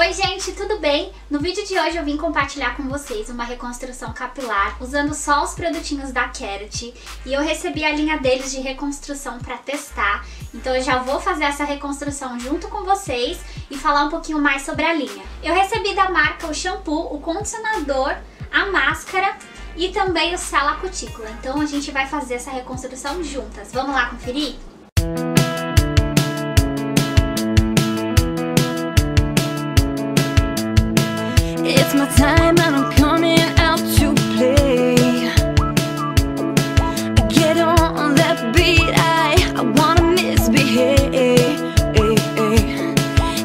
Oi gente, tudo bem? No vídeo de hoje eu vim compartilhar com vocês uma reconstrução capilar usando só os produtinhos da Kert, e eu recebi a linha deles de reconstrução para testar, então eu já vou fazer essa reconstrução junto com vocês e falar um pouquinho mais sobre a linha. Eu recebi da marca o shampoo, o condicionador, a máscara e também o Sela Cutícula, então a gente vai fazer essa reconstrução juntas. Vamos lá conferir? It's my time and I'm coming out to play. Get on that beat, I wanna misbehave.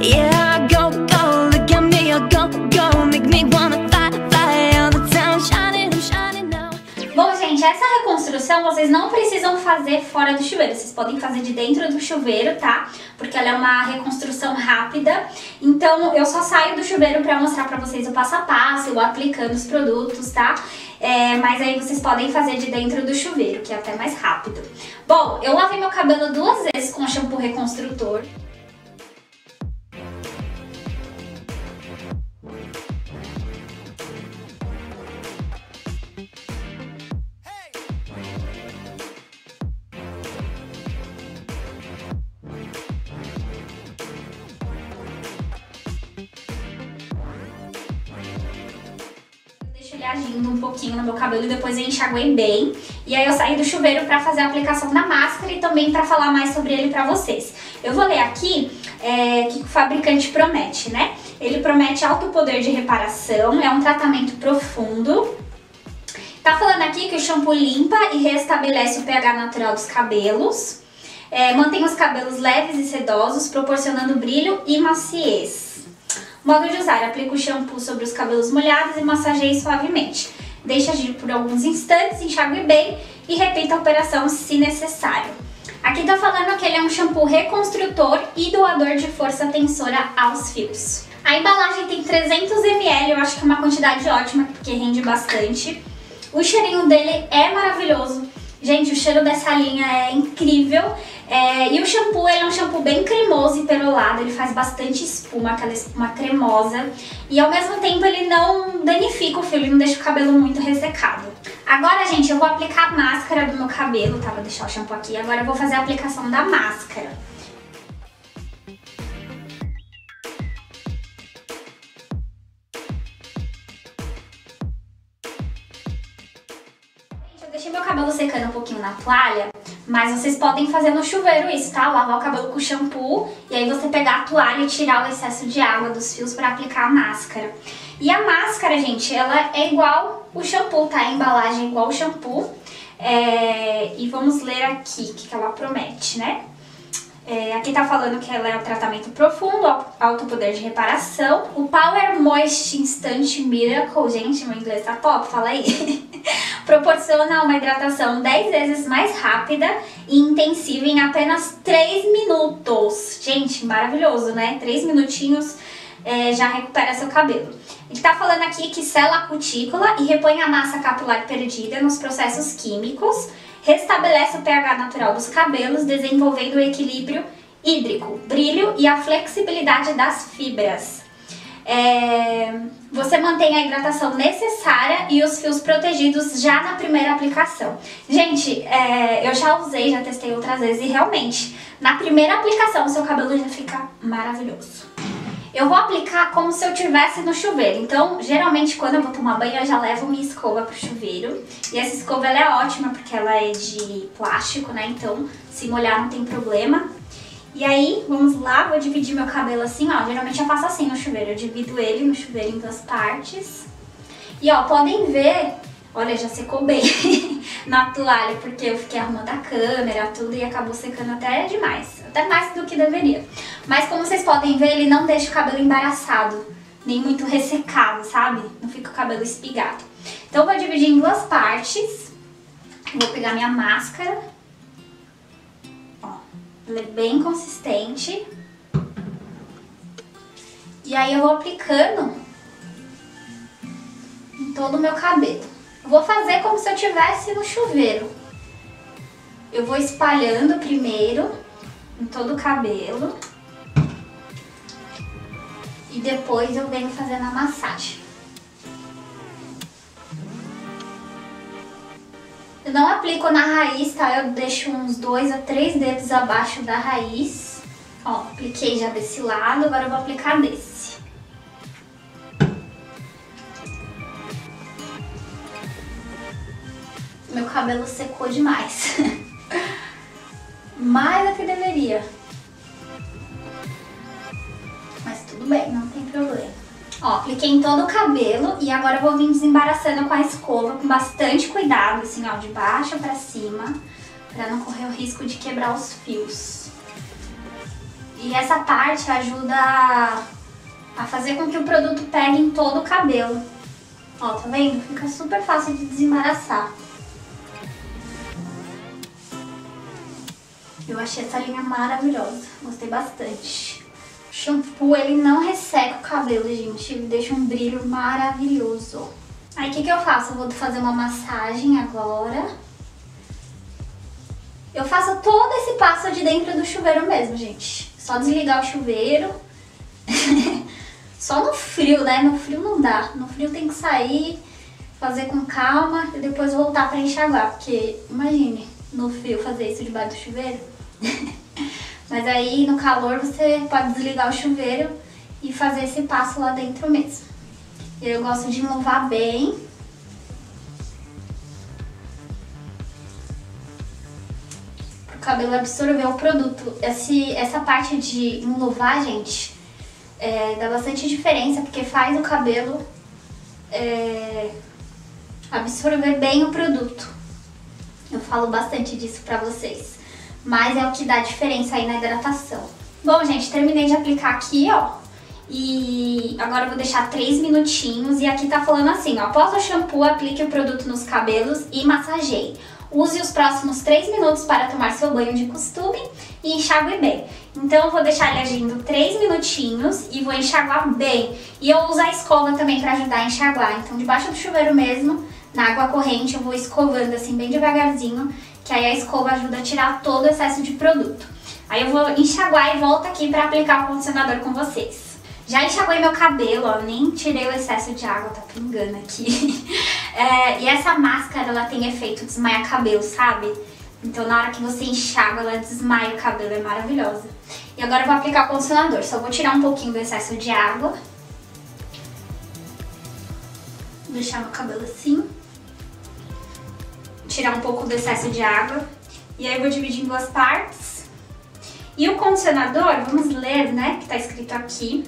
Yeah, go, go, look at me, I go, go, make me wanna fight, fight all the time, shining, I'm shining now. Bom, gente, essa reconstrução vocês não precisam fazer fora do chuveiro, vocês podem fazer de dentro do chuveiro, tá? Porque ela é uma reconstrução rápida, então eu só saio do chuveiro pra mostrar pra vocês o passo a passo, eu aplicando os produtos, tá? Mas aí vocês podem fazer de dentro do chuveiro, que é até mais rápido. Bom, eu lavei meu cabelo 2 vezes com shampoo reconstrutor. Agindo um pouquinho no meu cabelo e depois eu enxaguei bem. E aí eu saí do chuveiro pra fazer a aplicação da máscara e também pra falar mais sobre ele pra vocês. Eu vou ler aqui que o fabricante promete, né? Ele promete alto poder de reparação, é um tratamento profundo. Tá falando aqui que o shampoo limpa e restabelece o pH natural dos cabelos. Mantém os cabelos leves e sedosos, proporcionando brilho e maciez. Modo de usar, aplica o shampoo sobre os cabelos molhados e massageie suavemente. Deixe agir por alguns instantes, enxague bem e repita a operação se necessário. Aqui tá falando que ele é um shampoo reconstrutor e doador de força tensora aos fios. A embalagem tem 300 ml, eu acho que é uma quantidade ótima porque rende bastante. O cheirinho dele é maravilhoso. Gente, o cheiro dessa linha é incrível. E o shampoo, ele é um shampoo bem cremoso e perolado, ele faz bastante espuma, aquela espuma cremosa. E ao mesmo tempo ele não danifica o fio, ele não deixa o cabelo muito ressecado. Agora, gente, eu vou aplicar a máscara do meu cabelo, tá? Vou deixar o shampoo aqui, agora eu vou fazer a aplicação da máscara. Deixei meu cabelo secando um pouquinho na toalha, mas vocês podem fazer no chuveiro isso, tá? Lavar o cabelo com shampoo e aí você pegar a toalha e tirar o excesso de água dos fios pra aplicar a máscara. E a máscara, gente, ela é igual o shampoo, tá? A embalagem é igual o shampoo. E vamos ler aqui o que ela promete, né? Aqui tá falando que ela é um tratamento profundo, alto poder de reparação. O Power Moist Instant Miracle, gente, meu inglês tá top, fala aí. Proporciona uma hidratação 10 vezes mais rápida e intensiva em apenas 3 minutos. Gente, maravilhoso, né? 3 minutinhos já recupera seu cabelo. Ele tá falando aqui que sela a cutícula e repõe a massa capilar perdida nos processos químicos, restabelece o pH natural dos cabelos, desenvolvendo o equilíbrio hídrico, brilho e a flexibilidade das fibras. Você mantém a hidratação necessária e os fios protegidos já na primeira aplicação. Gente, eu já usei, já testei outras vezes e realmente, na primeira aplicação o seu cabelo já fica maravilhoso. Eu vou aplicar como se eu estivesse no chuveiro, então geralmente quando eu vou tomar banho eu já levo minha escova pro chuveiro. E essa escova ela é ótima porque ela é de plástico, né, então se molhar não tem problema. E aí, vamos lá, vou dividir meu cabelo assim, ó, geralmente eu faço assim no chuveiro, eu divido ele no chuveiro em 2 partes. E ó, podem ver, olha, já secou bem na toalha, porque eu fiquei arrumando a câmera, tudo, e acabou secando até demais, até mais do que deveria. Mas como vocês podem ver, ele não deixa o cabelo embaraçado, nem muito ressecado, sabe? Não fica o cabelo espigado. Então eu vou dividir em 2 partes, vou pegar minha máscara. Ela é bem consistente. E aí eu vou aplicando em todo o meu cabelo. Eu vou fazer como se eu estivesse no chuveiro. Eu vou espalhando primeiro em todo o cabelo. e depois eu venho fazendo a massagem. Eu não aplico na raiz, tá? Eu deixo uns 2 a 3 dedos abaixo da raiz. Ó, apliquei já desse lado, agora eu vou aplicar desse. Meu cabelo secou demais. Mais do que deveria. Mas tudo bem, não tem problema. Ó, apliquei em todo o cabelo e agora eu vou vir desembaraçando com a escova, com bastante cuidado, assim, ó, de baixo pra cima, pra não correr o risco de quebrar os fios. E essa parte ajuda a fazer com que o produto pegue em todo o cabelo. Ó, tá vendo? Fica super fácil de desembaraçar. Eu achei essa linha maravilhosa, gostei bastante. O shampoo, ele não resseca o cabelo, gente, ele deixa um brilho maravilhoso. Aí o que eu faço? Eu vou fazer uma massagem agora. Eu faço todo esse passo de dentro do chuveiro mesmo, gente. Só desligar o chuveiro. Só no frio, né? No frio não dá, no frio tem que sair, fazer com calma e depois voltar pra enxaguar, porque imagine, no frio fazer isso debaixo do chuveiro. Mas aí no calor você pode desligar o chuveiro e fazer esse passo lá dentro mesmo. Eu gosto de enluvar bem. Para o cabelo absorver o produto. Essa parte de enluvar, gente, dá bastante diferença porque faz o cabelo absorver bem o produto. Eu falo bastante disso pra vocês. Mas é o que dá diferença aí na hidratação. Bom, gente, terminei de aplicar aqui, ó. E agora eu vou deixar 3 minutinhos. E aqui tá falando assim, ó. Após o shampoo, aplique o produto nos cabelos e massageie. Use os próximos 3 minutos para tomar seu banho de costume e enxague bem. Então eu vou deixar ele agindo 3 minutinhos e vou enxaguar bem. E eu uso a escova também pra ajudar a enxaguar. Então debaixo do chuveiro mesmo, na água corrente, eu vou escovando assim bem devagarzinho, que aí a escova ajuda a tirar todo o excesso de produto. Aí eu vou enxaguar e volto aqui pra aplicar o condicionador com vocês. Já enxaguei meu cabelo, ó, nem tirei o excesso de água, tá pingando aqui. E essa máscara, ela tem efeito desmaia cabelo, sabe? Então na hora que você enxaga, ela desmaia o cabelo, é maravilhosa. E agora eu vou aplicar o condicionador, só vou tirar um pouquinho do excesso de água. Vou deixar meu cabelo assim. Tirar um pouco do excesso de água. E aí eu vou dividir em 2 partes. E o condicionador, vamos ler, né, que tá escrito aqui.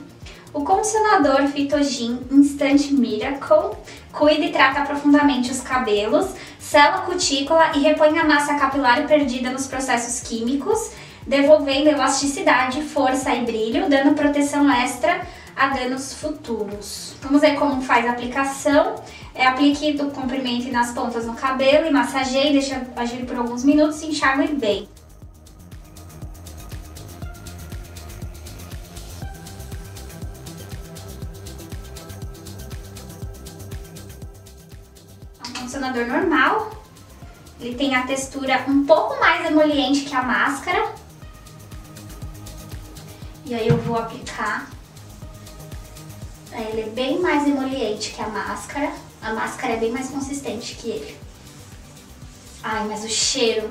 O condicionador Phytogen Instant Miracle cuida e trata profundamente os cabelos, sela a cutícula e repõe a massa capilar perdida nos processos químicos, devolvendo elasticidade, força e brilho, dando proteção extra a danos futuros. Vamos ver como faz a aplicação. Aplique do comprimento nas pontas no cabelo e massageie, deixa agir por alguns minutos e enxague bem. É um condicionador normal, ele tem a textura um pouco mais emoliente que a máscara. E aí eu vou aplicar. Ele é bem mais emoliente que a máscara é bem mais consistente que ele. Ai, mas o cheiro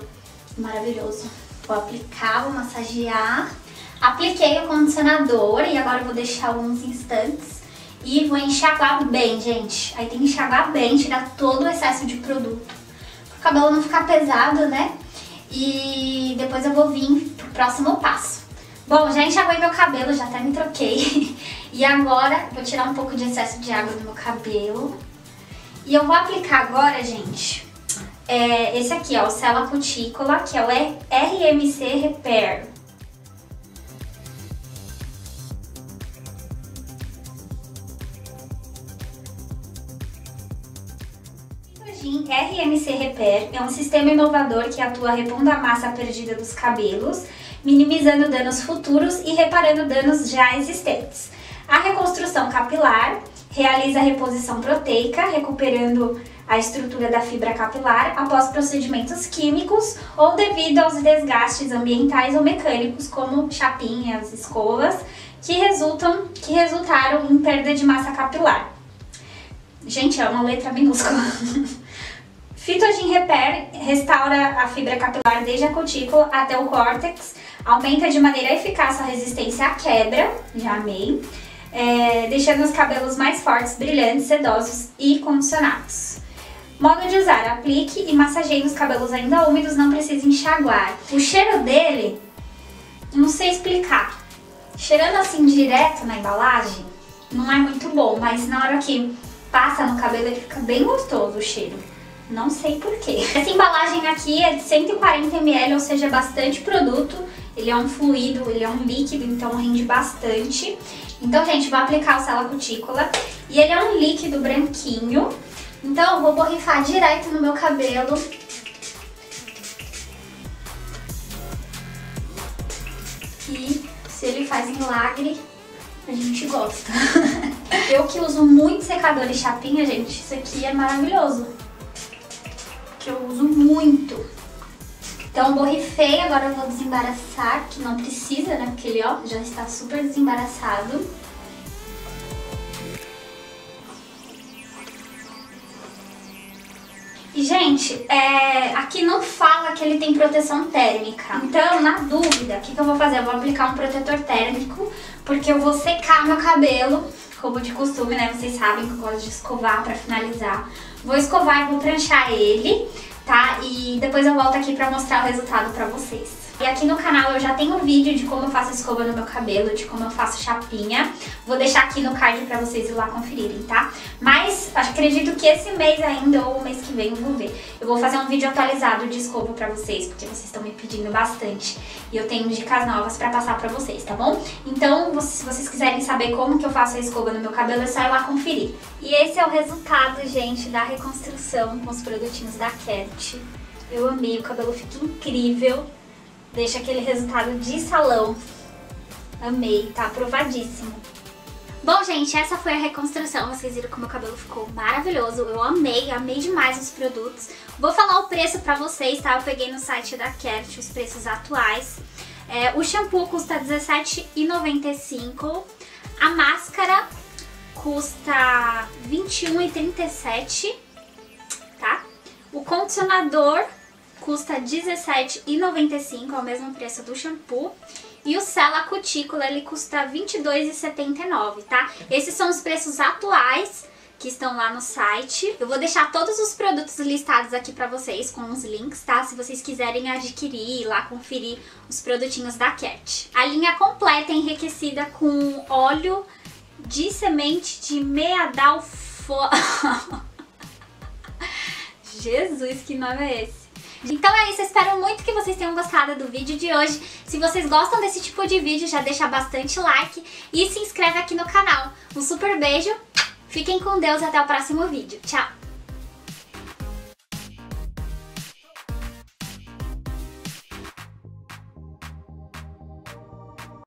maravilhoso. Vou aplicar, vou massagear. Apliquei o condicionador e agora eu vou deixar alguns instantes e vou enxaguar bem, gente. Aí tem que enxaguar bem, tirar todo o excesso de produto, para o cabelo não ficar pesado, né? E depois eu vou vir pro próximo passo. Bom, já enxaguei meu cabelo, já até me troquei. E agora vou tirar um pouco de excesso de água do meu cabelo. E eu vou aplicar agora, gente, esse aqui, ó, o Sela Cutícula, que é o RMC Repair. RMC Repair é um sistema inovador que atua repondo a massa perdida dos cabelos, minimizando danos futuros e reparando danos já existentes. A reconstrução capilar realiza a reposição proteica, recuperando a estrutura da fibra capilar após procedimentos químicos ou devido aos desgastes ambientais ou mecânicos, como chapinhas, escovas, que resultaram em perda de massa capilar. Gente, é uma letra minúscula. Phytogen Repair restaura a fibra capilar desde a cutícula até o córtex, aumenta de maneira eficaz a resistência à quebra, já amei, deixando os cabelos mais fortes, brilhantes, sedosos e condicionados. Modo de usar, aplique e massageie nos cabelos ainda úmidos, não precisa enxaguar. O cheiro dele, não sei explicar. Cheirando assim direto na embalagem, não é muito bom, mas na hora que passa no cabelo ele fica bem gostoso o cheiro. Não sei porquê. Essa embalagem aqui é de 140 ml, ou seja, bastante produto. Ele é um fluido, ele é um líquido, então rende bastante. Então, gente, vou aplicar o Sela Cutícula. E ele é um líquido branquinho. Então, eu vou borrifar direto no meu cabelo. E se ele faz milagre, a gente gosta. Eu que uso muito secador e chapinha, gente, isso aqui é maravilhoso. Que eu uso muito. Então, borrifei, agora eu vou desembaraçar, que não precisa, né? Porque ele, ó, já está super desembaraçado. E, gente, aqui não fala que ele tem proteção térmica. Então, na dúvida, o que eu vou fazer? Eu vou aplicar um protetor térmico, porque eu vou secar meu cabelo, como de costume, né? Vocês sabem que eu gosto de escovar pra finalizar. Vou escovar e vou pranchar ele, tá? E depois eu volto aqui pra mostrar o resultado pra vocês. E aqui no canal eu já tenho um vídeo de como eu faço escova no meu cabelo, de como eu faço chapinha. Vou deixar aqui no card pra vocês ir lá conferirem, tá? Mas acredito que esse mês ainda, ou o mês que vem, eu vou ver. Eu vou fazer um vídeo atualizado de escova pra vocês, porque vocês estão me pedindo bastante. E eu tenho dicas novas pra passar pra vocês, tá bom? Então, se vocês quiserem saber como que eu faço a escova no meu cabelo, é só ir lá conferir. E esse é o resultado, gente, da reconstrução com os produtinhos da Kert. Eu amei, o cabelo fica incrível. Deixa aquele resultado de salão. Amei, tá aprovadíssimo. Bom, gente, essa foi a reconstrução. Vocês viram como meu cabelo ficou maravilhoso. Eu amei, amei demais os produtos. Vou falar o preço pra vocês, tá? Eu peguei no site da Kert os preços atuais. O shampoo custa R$17,95. A máscara custa R$21,37, tá? O condicionador custa R$17,95, é o mesmo preço do shampoo. E o Sela Cutícula, ele custa R$22,79, tá? Esses são os preços atuais que estão lá no site. Eu vou deixar todos os produtos listados aqui pra vocês com os links, tá? Se vocês quiserem adquirir, ir lá conferir os produtinhos da Kert. A linha completa é enriquecida com óleo de semente de meadalfo... Jesus, que nome é esse? Então é isso, eu espero muito que vocês tenham gostado do vídeo de hoje. Se vocês gostam desse tipo de vídeo, já deixa bastante like e se inscreve aqui no canal. Um super beijo, fiquem com Deus e até o próximo vídeo. Tchau!